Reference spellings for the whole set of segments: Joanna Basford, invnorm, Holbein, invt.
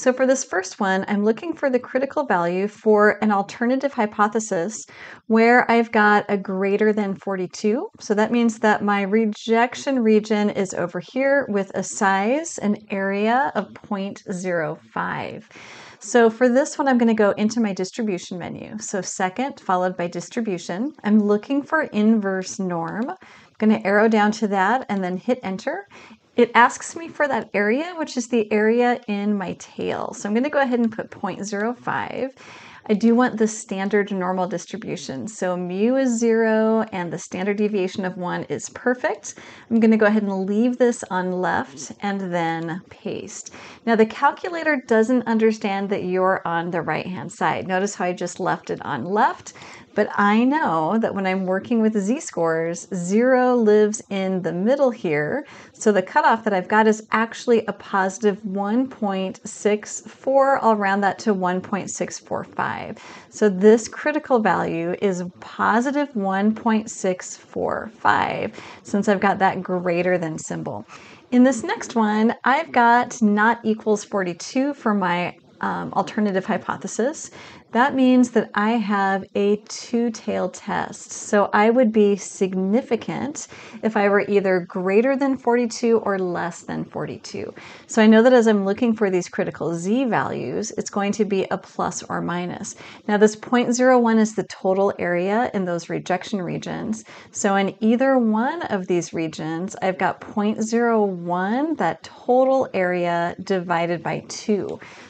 So for this first one, I'm looking for the critical value for an alternative hypothesis where I've got a greater than 42. So that means that my rejection region is over here with a size and area of 0.05. So for this one, I'm going to go into my distribution menu. So second followed by distribution. I'm looking for inverse norm. I'm going to arrow down to that and then hit enter. It asks me for that area, which is the area in my tail. So I'm going to go ahead and put 0.05. I do want the standard normal distribution. So mu is 0 and the standard deviation of 1 is perfect. I'm going to go ahead and leave this on left and then paste. Now the calculator doesn't understand that you're on the right-hand side. Notice how I just left it on left, but I know that when I'm working with z-scores, 0 lives in the middle here. So the cutoff that I've got is actually a positive 1.64. I'll round that to 1.645. So this critical value is positive 1.645, since I've got that greater than symbol. In this next one, I've got not equals 42 for my alternative hypothesis. That means that I have a two-tailed test. So I would be significant if I were either greater than 42 or less than 42. So I know that as I'm looking for these critical Z values, it's going to be a plus or minus. Now this 0.01 is the total area in those rejection regions. So in either one of these regions, I've got 0.01, that total area divided by 2.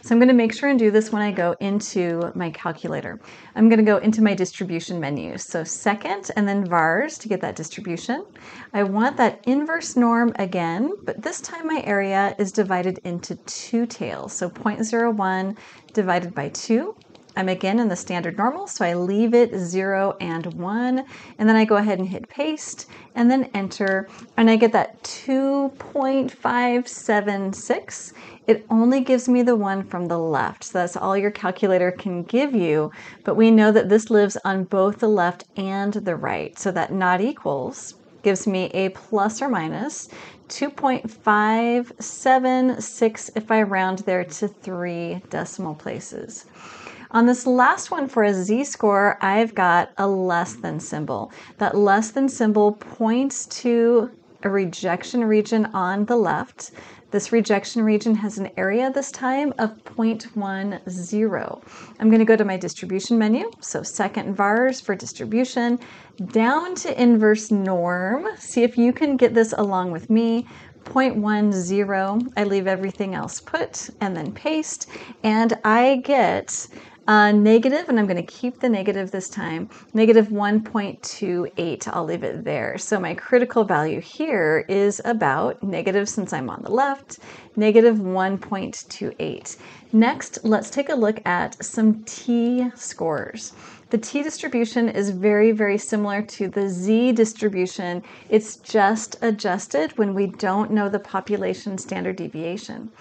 So I'm going to make sure and do this when I go into my calculator. I'm going to go into my distribution menu. So second and then vars to get that distribution. I want that inverse norm again, but this time my area is divided into two tails. So 0.01 divided by 2. I'm again in the standard normal, so I leave it 0 and 1, and then I go ahead and hit paste, and then enter, and I get that 2.576. It only gives me the one from the left, so that's all your calculator can give you, but we know that this lives on both the left and the right, so that not equals gives me a plus or minus 2.576 if I round there to 3 decimal places. On this last one for a z-score, I've got a less than symbol. That less than symbol points to a rejection region on the left. This rejection region has an area this time of 0.10. I'm going to go to my distribution menu, so second vars for distribution, down to inverse norm. See if you can get this along with me. 0.10. I leave everything else put and then paste, and I get negative, and I'm going to keep the negative this time, negative 1.28. I'll leave it there. So my critical value here is about negative, since I'm on the left, negative 1.28. Next, let's take a look at some t-scores. The t distribution is very, very similar to the z distribution. It's just adjusted when we don't know the population standard deviation.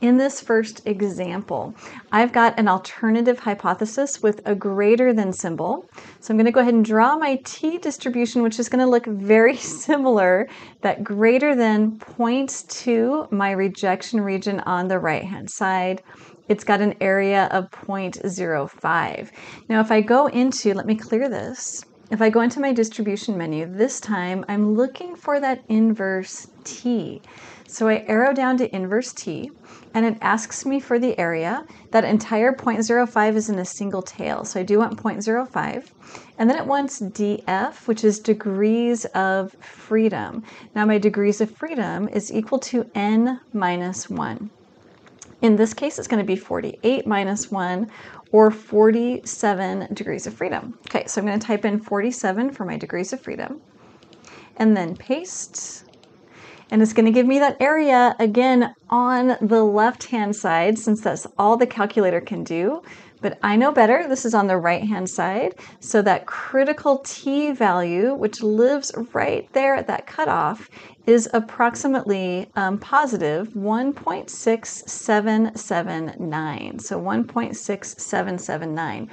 In this first example, I've got an alternative hypothesis with a greater than symbol. So I'm going to go ahead and draw my t distribution, which is going to look very similar, that greater than points to my rejection region on the right-hand side. It's got an area of 0.05. Now if I go into, let me clear this. If I go into my distribution menu, this time I'm looking for that inverse t. So I arrow down to inverse t, and it asks me for the area. That entire 0.05 is in a single tail, so I do want 0.05. And then it wants df, which is degrees of freedom. Now my degrees of freedom is equal to n minus 1. In this case, it's going to be 48 minus 1, or 47 degrees of freedom. Okay, so I'm going to type in 47 for my degrees of freedom, and then paste. And it's going to give me that area again on the left-hand side, since that's all the calculator can do. But I know better, this is on the right-hand side. So that critical t value, which lives right there at that cutoff, is approximately positive 1.6779. So 1.6779.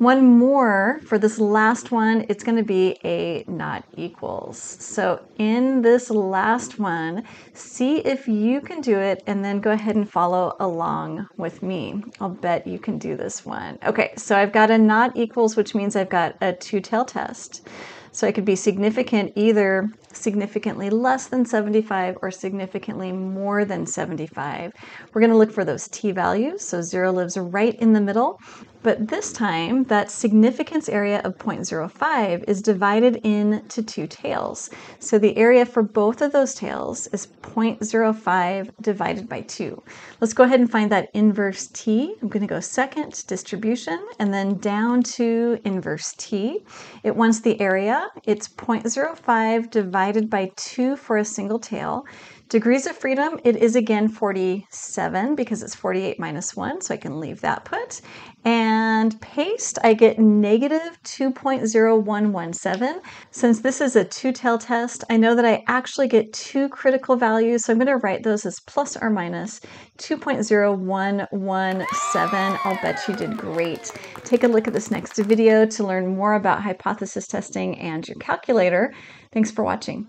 One more for this last one, it's going to be a not equals. So in this last one, see if you can do it and then go ahead and follow along with me. I'll bet you can do this one. Okay, so I've got a not equals, which means I've got a two-tail test. So it could be significant, either significantly less than 75 or significantly more than 75. We're going to look for those t-values, so 0 lives right in the middle. But this time, that significance area of 0.05 is divided into two tails. So the area for both of those tails is 0.05 divided by 2. Let's go ahead and find that inverse t. I'm going to go second, distribution, and then down to inverse t. It wants the area. It's 0.05 divided by 2 for a single tail. Degrees of freedom, it is again 47 because it's 48 minus 1, so I can leave that put. And paste, I get negative 2.0117. Since this is a two-tail test, I know that I actually get two critical values, so I'm going to write those as plus or minus 2.0117. I'll bet you did great. Take a look at this next video to learn more about hypothesis testing and your calculator. Thanks for watching.